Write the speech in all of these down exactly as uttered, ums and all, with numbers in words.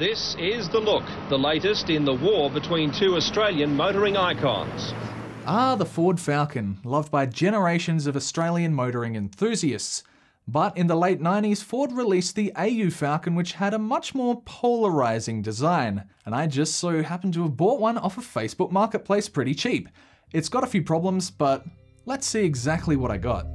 This is The Look, the latest in the war between two Australian motoring icons. Ah, the Ford Falcon, loved by generations of Australian motoring enthusiasts. But in the late nineties, Ford released the A U Falcon, which had a much more polarizing design. And I just so happened to have bought one off of Facebook Marketplace pretty cheap. It's got a few problems, but let's see exactly what I got.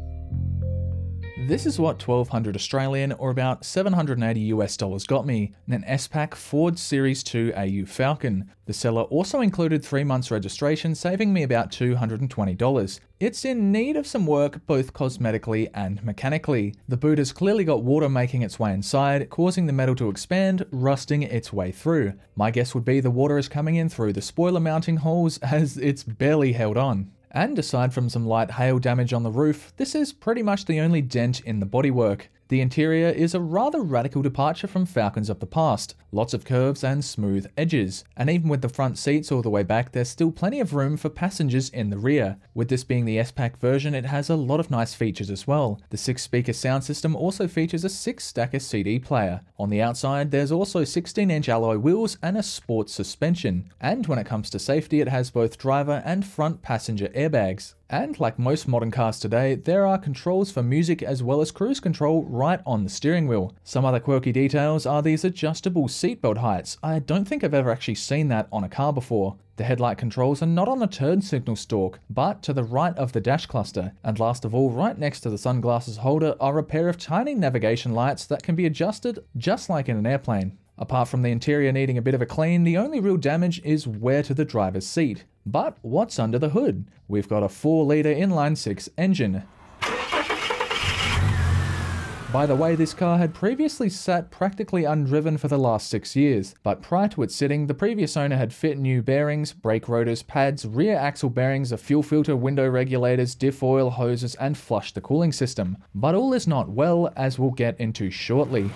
This is what twelve hundred Australian, or about seven hundred eighty US dollars, got me, an S-Pac Ford Series two A U Falcon. The seller also included three months registration, saving me about two hundred twenty dollars. It's in need of some work, both cosmetically and mechanically. The boot has clearly got water making its way inside, causing the metal to expand, rusting its way through. My guess would be the water is coming in through the spoiler mounting holes, as it's barely held on. And aside from some light hail damage on the roof, this is pretty much the only dent in the bodywork. The interior is a rather radical departure from Falcons of the past. Lots of curves and smooth edges. And even with the front seats all the way back, there's still plenty of room for passengers in the rear. With this being the S-Pac version, it has a lot of nice features as well. The six-speaker sound system also features a six-stacker C D player. On the outside, there's also sixteen inch alloy wheels and a sports suspension. And when it comes to safety, it has both driver and front passenger airbags. And like most modern cars today, there are controls for music as well as cruise control right on the steering wheel. Some other quirky details are these adjustable seatbelt heights. I don't think I've ever actually seen that on a car before. The headlight controls are not on the turn signal stalk, but to the right of the dash cluster. And last of all, right next to the sunglasses holder are a pair of tiny navigation lights that can be adjusted just like in an airplane. Apart from the interior needing a bit of a clean, the only real damage is wear to the driver's seat. But what's under the hood? We've got a four litre inline six engine. By the way, this car had previously sat practically undriven for the last six years, but prior to its sitting, the previous owner had fit new bearings, brake rotors, pads, rear axle bearings, a fuel filter, window regulators, diff oil, hoses, and flushed the cooling system. But all is not well, as we'll get into shortly.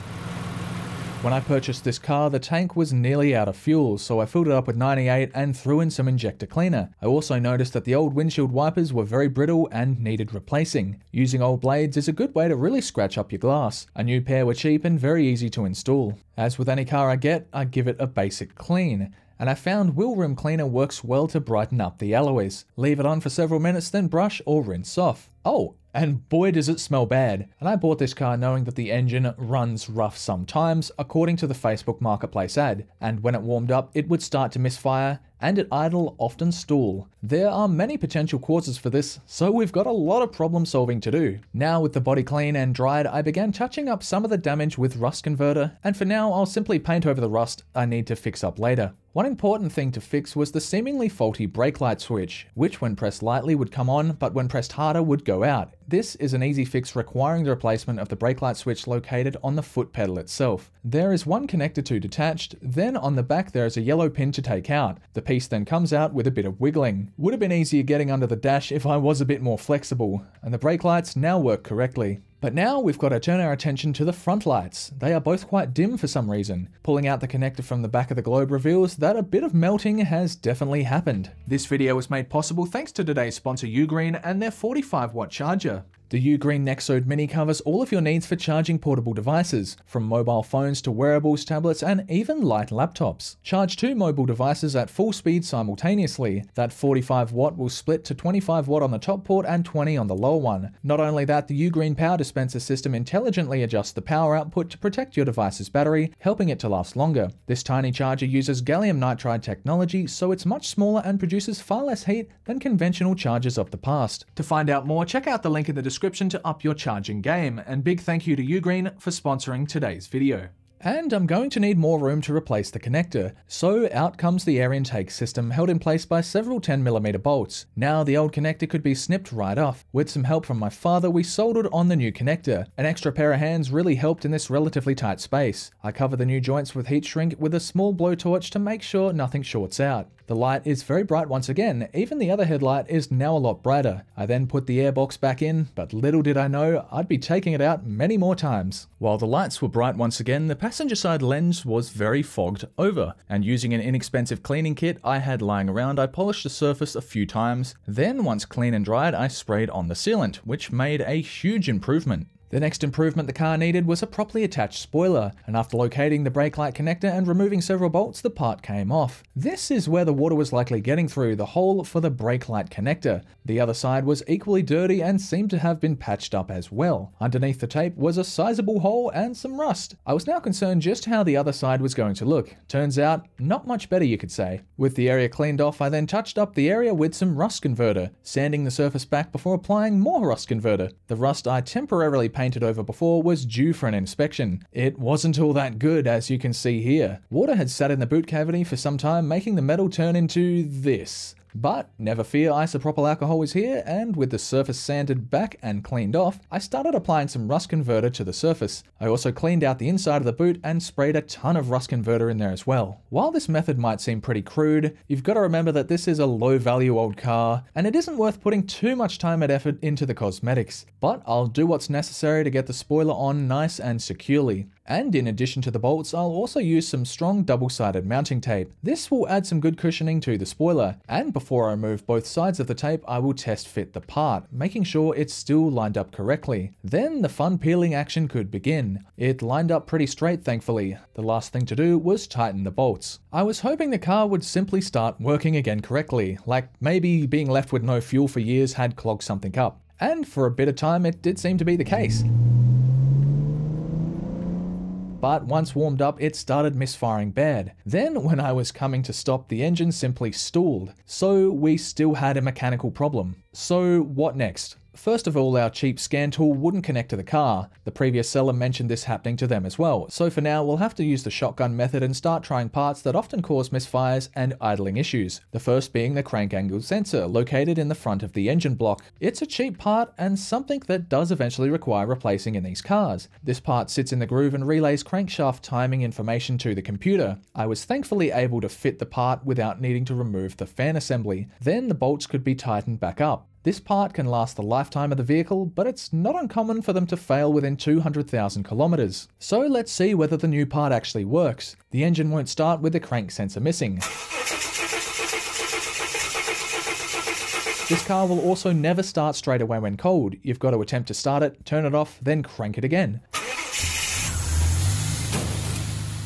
When I purchased this car, the tank was nearly out of fuel, so I filled it up with ninety-eight and threw in some injector cleaner. I also noticed that the old windshield wipers were very brittle and needed replacing. Using old blades is a good way to really scratch up your glass. A new pair were cheap and very easy to install. As with any car I get, I give it a basic clean. And I found wheel rim cleaner works well to brighten up the alloys. Leave it on for several minutes, then brush or rinse off. Oh, and boy does it smell bad. And I bought this car knowing that the engine runs rough sometimes, according to the Facebook Marketplace ad. And when it warmed up, it would start to misfire, and at idle, often stall. There are many potential causes for this, so we've got a lot of problem solving to do. Now with the body clean and dried, I began touching up some of the damage with rust converter, and for now I'll simply paint over the rust I need to fix up later. One important thing to fix was the seemingly faulty brake light switch, which when pressed lightly would come on, but when pressed harder would go out. This is an easy fix requiring the replacement of the brake light switch located on the foot pedal itself. There is one connector to detached, then on the back there is a yellow pin to take out. The piece then comes out with a bit of wiggling. Would have been easier getting under the dash if I was a bit more flexible, and the brake lights now work correctly. But now we've got to turn our attention to the front lights. They are both quite dim for some reason. Pulling out the connector from the back of the globe reveals that a bit of melting has definitely happened. This video was made possible thanks to today's sponsor Ugreen and their forty-five watt charger. The Ugreen Nexode Mini covers all of your needs for charging portable devices, from mobile phones to wearables, tablets, and even light laptops. Charge two mobile devices at full speed simultaneously. That forty-five watt will split to twenty-five watt on the top port and twenty on the lower one. Not only that, the Ugreen power dispenser system intelligently adjusts the power output to protect your device's battery, helping it to last longer. This tiny charger uses gallium nitride technology, so it's much smaller and produces far less heat than conventional chargers of the past. To find out more, check out the link in the description. description to up your charging game, and big thank you to Ugreen for sponsoring today's video. And I'm going to need more room to replace the connector, so out comes the air intake system held in place by several ten millimeter bolts. Now the old connector could be snipped right off. With some help from my father, we soldered on the new connector. An extra pair of hands really helped in this relatively tight space. I cover the new joints with heat shrink with a small blowtorch to make sure nothing shorts out. The light is very bright once again, even the other headlight is now a lot brighter. I then put the airbox back in, but little did I know, I'd be taking it out many more times. While the lights were bright once again, the passenger side lens was very fogged over, and using an inexpensive cleaning kit I had lying around, I polished the surface a few times. Then once clean and dried, I sprayed on the sealant, which made a huge improvement. The next improvement the car needed was a properly attached spoiler, and after locating the brake light connector and removing several bolts, the part came off. This is where the water was likely getting through the hole for the brake light connector. The other side was equally dirty and seemed to have been patched up as well. Underneath the tape was a sizable hole and some rust. I was now concerned just how the other side was going to look. Turns out, not much better, you could say. With the area cleaned off, I then touched up the area with some rust converter, sanding the surface back before applying more rust converter. The rust I temporarily painted over before was due for an inspection. It wasn't all that good, as you can see here. Water had sat in the boot cavity for some time, making the metal turn into this. But never fear, isopropyl alcohol is here, and with the surface sanded back and cleaned off, I started applying some rust converter to the surface. I also cleaned out the inside of the boot and sprayed a ton of rust converter in there as well. While this method might seem pretty crude, you've got to remember that this is a low value old car, and it isn't worth putting too much time and effort into the cosmetics. But I'll do what's necessary to get the spoiler on nice and securely. And in addition to the bolts, I'll also use some strong double-sided mounting tape. This will add some good cushioning to the spoiler, and before I remove both sides of the tape, I will test fit the part, making sure it's still lined up correctly. Then the fun peeling action could begin. It lined up pretty straight, thankfully. The last thing to do was tighten the bolts. I was hoping the car would simply start working again correctly, like maybe being left with no fuel for years had clogged something up. And for a bit of time, it did seem to be the case. But once warmed up, it started misfiring bad. Then when I was coming to stop, the engine simply stalled. So we still had a mechanical problem. So what next? First of all, our cheap scan tool wouldn't connect to the car. The previous seller mentioned this happening to them as well. So for now, we'll have to use the shotgun method and start trying parts that often cause misfires and idling issues. The first being the crank angle sensor, located in the front of the engine block. It's a cheap part and something that does eventually require replacing in these cars. This part sits in the groove and relays crankshaft timing information to the computer. I was thankfully able to fit the part without needing to remove the fan assembly. Then the bolts could be tightened back up. This part can last the lifetime of the vehicle, but it's not uncommon for them to fail within two hundred thousand kilometers. So let's see whether the new part actually works. The engine won't start with the crank sensor missing. This car will also never start straight away when cold. You've got to attempt to start it, turn it off, then crank it again.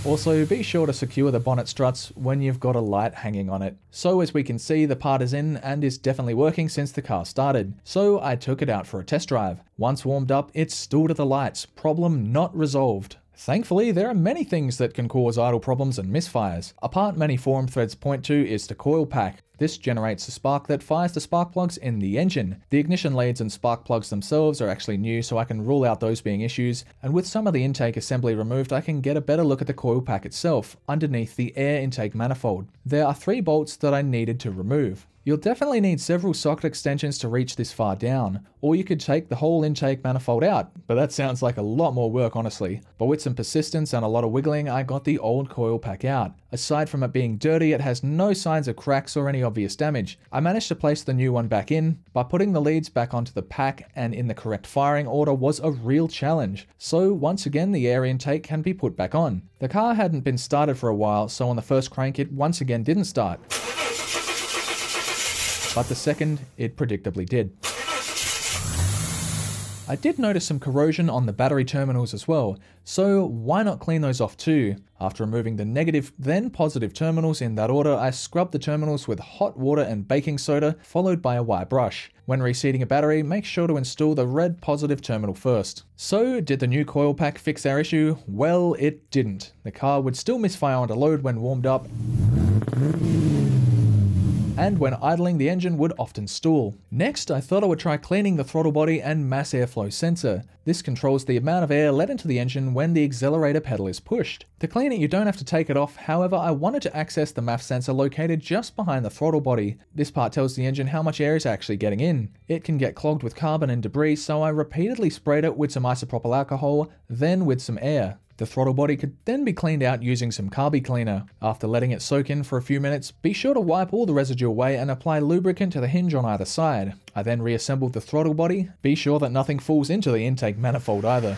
Also, be sure to secure the bonnet struts when you've got a light hanging on it. So as we can see, the part is in and is definitely working since the car started. So I took it out for a test drive. Once warmed up, it stood at the lights. Problem not resolved. Thankfully, there are many things that can cause idle problems and misfires. A part many forum threads point to is the coil pack. This generates a spark that fires the spark plugs in the engine. The ignition leads and spark plugs themselves are actually new, so I can rule out those being issues, and with some of the intake assembly removed, I can get a better look at the coil pack itself, underneath the air intake manifold. There are three bolts that I needed to remove. You'll definitely need several socket extensions to reach this far down, or you could take the whole intake manifold out, but that sounds like a lot more work honestly. But with some persistence and a lot of wiggling, I got the old coil pack out. Aside from it being dirty, it has no signs of cracks or any obvious damage. I managed to place the new one back in by putting the leads back onto the pack and in the correct firing order was a real challenge. So once again, the air intake can be put back on. The car hadn't been started for a while, so on the first crank it once again didn't start. But the second, it predictably did. I did notice some corrosion on the battery terminals as well, so why not clean those off too? After removing the negative then positive terminals in that order, I scrubbed the terminals with hot water and baking soda, followed by a wire brush. When reseating a battery, make sure to install the red positive terminal first. So did the new coil pack fix our issue? Well, it didn't. The car would still misfire under load when warmed up, and when idling, the engine would often stall. Next, I thought I would try cleaning the throttle body and mass airflow sensor. This controls the amount of air let into the engine when the accelerator pedal is pushed. To clean it, you don't have to take it off. However, I wanted to access the M A F sensor located just behind the throttle body. This part tells the engine how much air is actually getting in. It can get clogged with carbon and debris, so I repeatedly sprayed it with some isopropyl alcohol, then with some air. The throttle body could then be cleaned out using some carby cleaner. After letting it soak in for a few minutes, be sure to wipe all the residue away and apply lubricant to the hinge on either side. I then reassembled the throttle body. Be sure that nothing falls into the intake manifold either.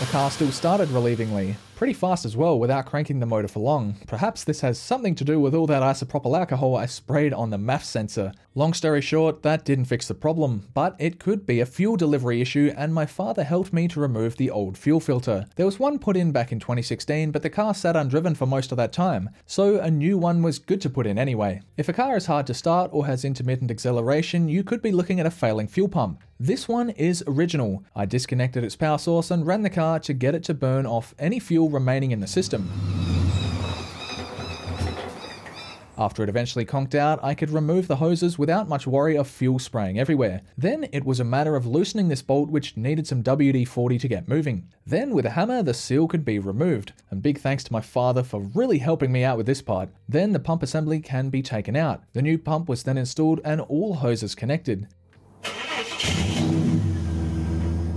The car still started relievingly. pretty fast as well without cranking the motor for long. Perhaps this has something to do with all that isopropyl alcohol I sprayed on the M A F sensor. Long story short, that didn't fix the problem, but it could be a fuel delivery issue, and my father helped me to remove the old fuel filter. There was one put in back in twenty sixteen, but the car sat undriven for most of that time, so a new one was good to put in anyway. If a car is hard to start or has intermittent acceleration, you could be looking at a failing fuel pump. This one is original. I disconnected its power source and ran the car to get it to burn off any fuel remaining in the system. After it eventually conked out, I could remove the hoses without much worry of fuel spraying everywhere. Then it was a matter of loosening this bolt, which needed some W D forty to get moving. Then with a hammer, the seal could be removed. And big thanks to my father for really helping me out with this part. Then the pump assembly can be taken out. The new pump was then installed and all hoses connected.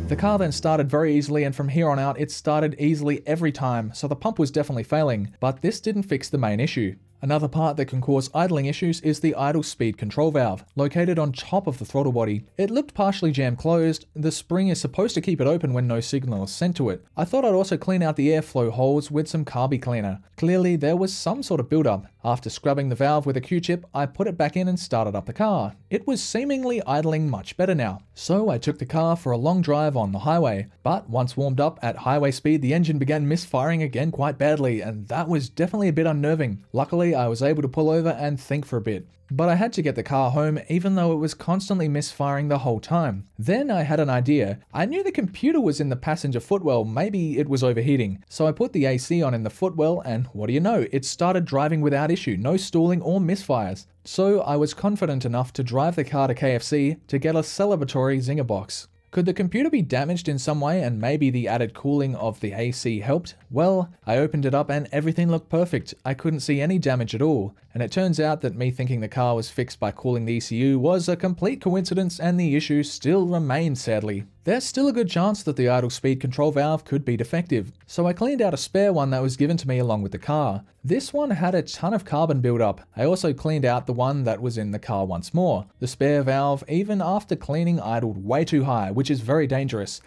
The car then started very easily, and from here on out it started easily every time, so the pump was definitely failing, but this didn't fix the main issue. Another part that can cause idling issues is the idle speed control valve, located on top of the throttle body. It looked partially jam closed. The spring is supposed to keep it open when no signal is sent to it. I thought I'd also clean out the airflow holes with some carby cleaner. Clearly there was some sort of buildup. After scrubbing the valve with a Q-tip, I put it back in and started up the car. It was seemingly idling much better now. So I took the car for a long drive on the highway, but once warmed up at highway speed, the engine began misfiring again quite badly, and that was definitely a bit unnerving. Luckily, I was able to pull over and think for a bit. But I had to get the car home, even though it was constantly misfiring the whole time. Then I had an idea. I knew the computer was in the passenger footwell, maybe it was overheating. So I put the A C on in the footwell, and what do you know, it started driving without issue, no stalling or misfires. So I was confident enough to drive the car to K F C to get a celebratory zinger box. Could the computer be damaged in some way, and maybe the added cooling of the A C helped? Well, I opened it up and everything looked perfect. I couldn't see any damage at all. And it turns out that me thinking the car was fixed by cooling the E C U was a complete coincidence, and the issue still remained, sadly. There's still a good chance that the idle speed control valve could be defective, so I cleaned out a spare one that was given to me along with the car. This one had a ton of carbon buildup. I also cleaned out the one that was in the car once more. The spare valve, even after cleaning, idled way too high, which is very dangerous.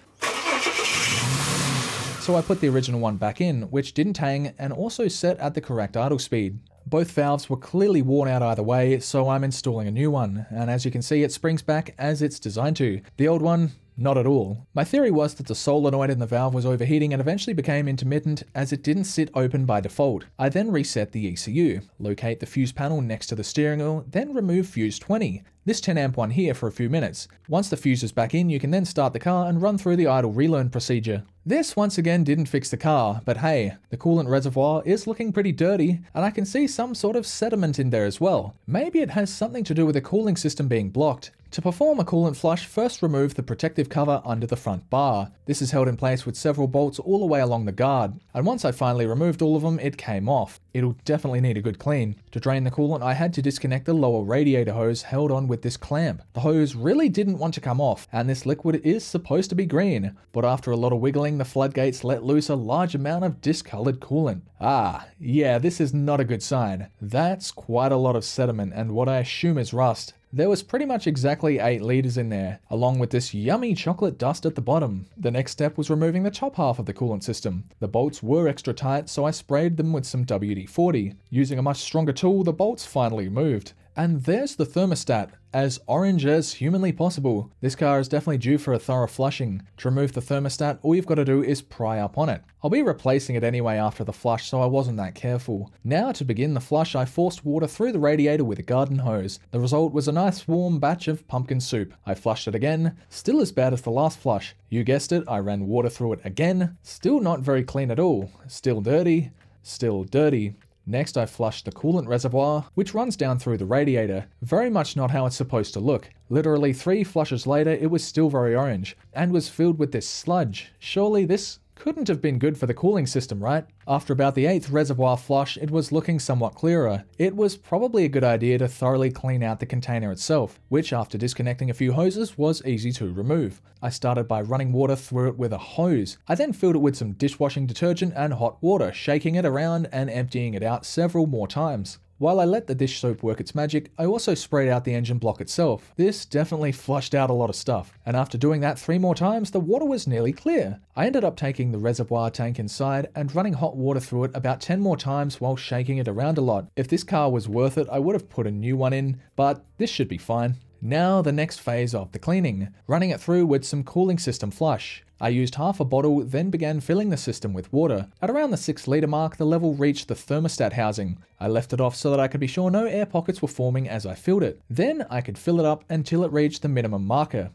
So I put the original one back in, which didn't hang, and also set at the correct idle speed. Both valves were clearly worn out either way, so I'm installing a new one, and as you can see, it springs back as it's designed to. The old one, not at all. My theory was that the solenoid in the valve was overheating and eventually became intermittent, as it didn't sit open by default. I then reset the E C U, locate the fuse panel next to the steering wheel, then remove fuse twenty. This ten amp one here for a few minutes. Once the fuse is back in, you can then start the car and run through the idle relearn procedure. This once again didn't fix the car, but hey, the coolant reservoir is looking pretty dirty, and I can see some sort of sediment in there as well. Maybe it has something to do with the cooling system being blocked. To perform a coolant flush, first remove the protective cover under the front bar. This is held in place with several bolts all the way along the guard, and once I finally removed all of them, it came off. It'll definitely need a good clean. To drain the coolant, I had to disconnect the lower radiator hose held on with this clamp. The hose really didn't want to come off, and this liquid is supposed to be green, but after a lot of wiggling, the floodgates let loose a large amount of discolored coolant. Ah, yeah, this is not a good sign. That's quite a lot of sediment and what I assume is rust. There was pretty much exactly eight litres in there, along with this yummy chocolate dust at the bottom. The next step was removing the top half of the coolant system. The bolts were extra tight, so I sprayed them with some W D forty. Using a much stronger tool, the bolts finally moved. And there's the thermostat, as orange as humanly possible. This car is definitely due for a thorough flushing. To remove the thermostat, all you've got to do is pry up on it. I'll be replacing it anyway after the flush, so I wasn't that careful. Now to begin the flush, I forced water through the radiator with a garden hose. The result was a nice warm batch of pumpkin soup. I flushed it again, still as bad as the last flush. You guessed it, I ran water through it again, still not very clean at all. Still dirty, still dirty. Next, I flushed the coolant reservoir, which runs down through the radiator. Very much not how it's supposed to look. Literally three flushes later, it was still very orange, and was filled with this sludge. Surely this couldn't have been good for the cooling system, right? After about the eighth reservoir flush, it was looking somewhat clearer. It was probably a good idea to thoroughly clean out the container itself, which after disconnecting a few hoses was easy to remove. I started by running water through it with a hose. I then filled it with some dishwashing detergent and hot water, shaking it around and emptying it out several more times. While I let the dish soap work its magic, I also sprayed out the engine block itself. This definitely flushed out a lot of stuff, and after doing that three more times, the water was nearly clear. I ended up taking the reservoir tank inside and running hot water through it about ten more times while shaking it around a lot. If this car was worth it, I would have put a new one in, but this should be fine. Now the next phase of the cleaning, running it through with some cooling system flush. I used half a bottle, then began filling the system with water. At around the six litre mark, the level reached the thermostat housing. I left it off so that I could be sure no air pockets were forming as I filled it. Then I could fill it up until it reached the minimum marker.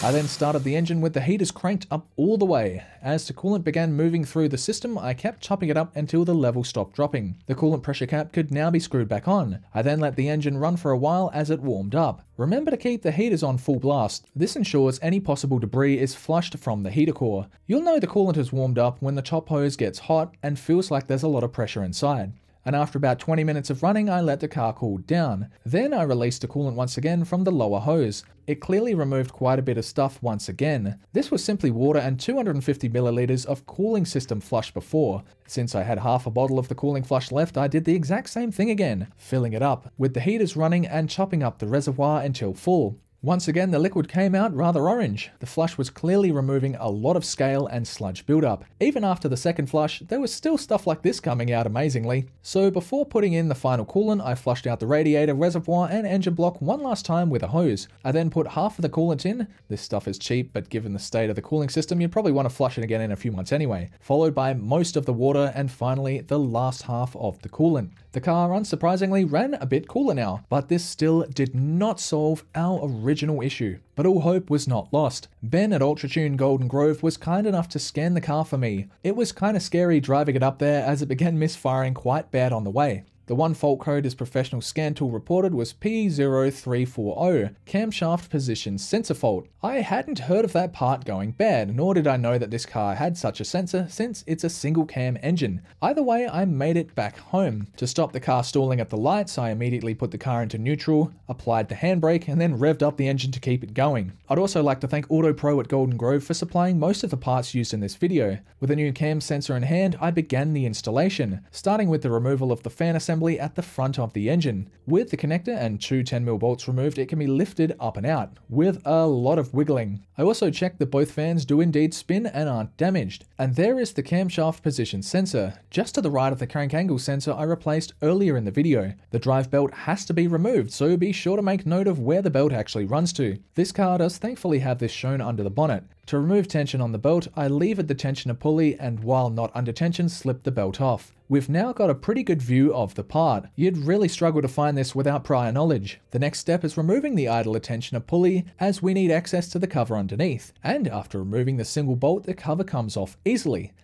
I then started the engine with the heaters cranked up all the way. As the coolant began moving through the system, I kept topping it up until the level stopped dropping. The coolant pressure cap could now be screwed back on. I then let the engine run for a while as it warmed up. Remember to keep the heaters on full blast. This ensures any possible debris is flushed from the heater core. You'll know the coolant has warmed up when the top hose gets hot and feels like there's a lot of pressure inside. And after about twenty minutes of running, I let the car cool down. Then I released the coolant once again from the lower hose. It clearly removed quite a bit of stuff once again. This was simply water and two hundred fifty milliliters of cooling system flush before. Since I had half a bottle of the cooling flush left, I did the exact same thing again, filling it up, with the heaters running and chopping up the reservoir until full. Once again, the liquid came out rather orange. The flush was clearly removing a lot of scale and sludge buildup. Even after the second flush, there was still stuff like this coming out amazingly. So before putting in the final coolant, I flushed out the radiator, reservoir and engine block one last time with a hose. I then put half of the coolant in. This stuff is cheap, but given the state of the cooling system, you'd probably want to flush it again in a few months anyway. Followed by most of the water and finally the last half of the coolant. The car, unsurprisingly, ran a bit cooler now, but this still did not solve our original original issue. But all hope was not lost. Ben at Ultratune Golden Grove was kind enough to scan the car for me. It was kind of scary driving it up there as it began misfiring quite bad on the way. The one fault code his professional scan tool reported was P zero three four zero, camshaft position sensor fault. I hadn't heard of that part going bad, nor did I know that this car had such a sensor since it's a single cam engine. Either way, I made it back home. To stop the car stalling at the lights, I immediately put the car into neutral, applied the handbrake, and then revved up the engine to keep it going. I'd also like to thank AutoPro at Golden Grove for supplying most of the parts used in this video. With a new cam sensor in hand, I began the installation, starting with the removal of the fan assembly at the front of the engine. With the connector and two ten mil bolts removed, it can be lifted up and out, with a lot of wiggling. I also checked that both fans do indeed spin and aren't damaged. And there is the camshaft position sensor, just to the right of the crank angle sensor I replaced earlier in the video. The drive belt has to be removed, so be sure to make note of where the belt actually runs to. This car does thankfully have this shown under the bonnet. To remove tension on the belt, I levered the tensioner pulley and while not under tension, slipped the belt off. We've now got a pretty good view of the part. You'd really struggle to find this without prior knowledge. The next step is removing the idler tensioner pulley as we need access to the cover underneath. And after removing the single bolt, the cover comes off easily.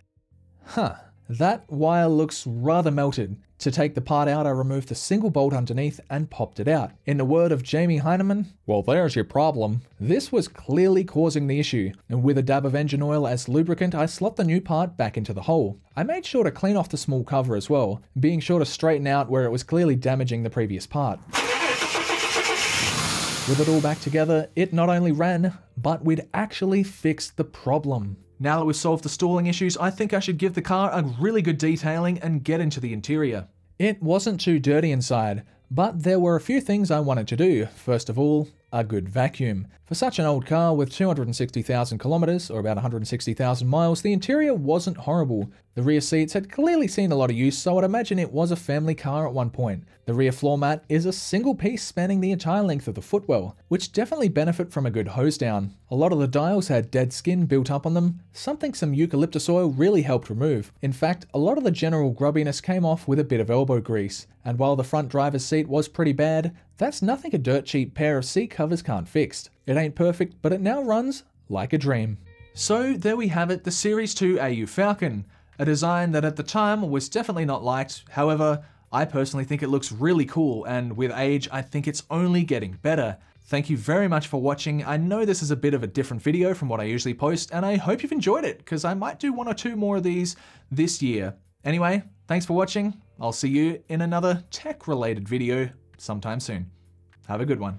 Huh, that wire looks rather melted. To take the part out, I removed the single bolt underneath and popped it out. In the word of Jamie Heinemann, well, there's your problem. This was clearly causing the issue, and with a dab of engine oil as lubricant, I slot the new part back into the hole. I made sure to clean off the small cover as well, being sure to straighten out where it was clearly damaging the previous part. With it all back together, it not only ran, but we'd actually fixed the problem. Now that we've solved the stalling issues, I think I should give the car a really good detailing and get into the interior. It wasn't too dirty inside, but there were a few things I wanted to do. First of all, a good vacuum. For such an old car with two hundred sixty thousand kilometers, or about one hundred sixty thousand miles, the interior wasn't horrible. The rear seats had clearly seen a lot of use, so I'd imagine it was a family car at one point. The rear floor mat is a single piece spanning the entire length of the footwell, which definitely benefit from a good hose down. A lot of the dials had dead skin built up on them, something some eucalyptus oil really helped remove. In fact, a lot of the general grubbiness came off with a bit of elbow grease. And while the front driver's seat was pretty bad, that's nothing a dirt cheap pair of seat covers can't fix. It ain't perfect, but it now runs like a dream. So there we have it, the Series two A U Falcon. A design that at the time was definitely not liked, however, I personally think it looks really cool, and with age, I think it's only getting better. Thank you very much for watching. I know this is a bit of a different video from what I usually post, and I hope you've enjoyed it, because I might do one or two more of these this year. Anyway, thanks for watching. I'll see you in another tech-related video sometime soon. Have a good one.